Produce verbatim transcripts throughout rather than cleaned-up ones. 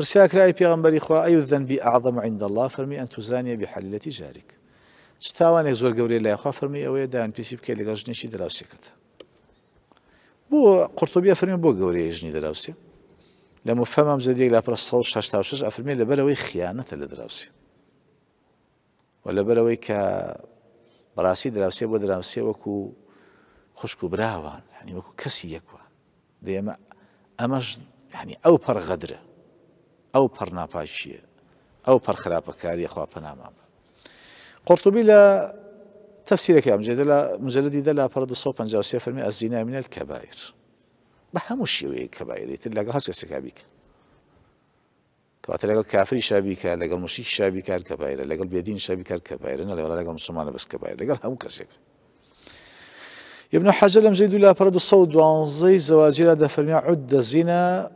برسياكراي پیغمبري خوا اي الذنب اعظم عند الله فرمي ان تزاني بحليله جارك. شتاوانك زور گوري لا خوا فرمي او دان بيسي بك لي گژني شي دراوسي كرت. بو قرطبي فرمي بو گوري جني دراوسي. لما فهمم زدي لا برسو شش فرمي لبروي خيانه لدراوسي. ولا بروي ك براسي دراوسي بو دراوسي وكو خشكو براوان يعني وكو كسي يكوان. ديما امش يعني او پر غدره. او پر ناپاکیه او پر خراپکاری خوا پنامام قرطبی لا تفسيرك يا مجلد لا مجلدي دلا پر مئتين وخمسة وخمسين فرمي الزنا من الكبائر بحموش وي كبائر تلا غاس سكابيك كاتلا كافر شابيك لا مشرك شابيك الكبائر لا بيدين شابيك الكبائر لا لا مسلمان بس كبائر لا هم كسك ابن حجر مجلد لا پر مئتين وواحد وخمسين زواجر ده فرمي عد الزنا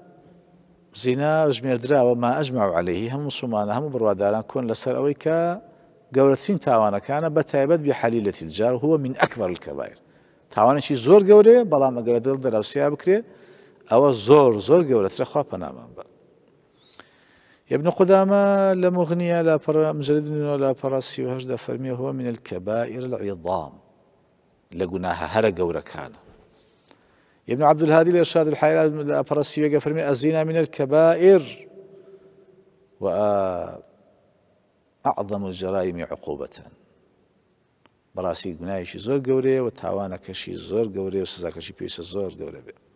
زنا اجمير درا وما اجمعوا عليه هم مسلمان هم برواداران كون لسر اويكا قولتين تاوانا كان بتايبت بحليلة الجار هو من اكبر الكبائر تاوانا شي زور قولي بلا ما قرد الدر او سيابكري او زور زور قولت رخوا بنامان با ابن قدامة لمغنية لا برا مجرد لا براسي وهجد فرمي هو من الكبائر العظام لقناها هر قولة كان ابن عبد الهادي الارشاد الحائر الابرسي فرمي الزنا من الكبائر واعظم الجرائم عقوبه براسي قنايشي زور قوري وتاوانا كشي زور قوري وسزاكشي بيس زور قوري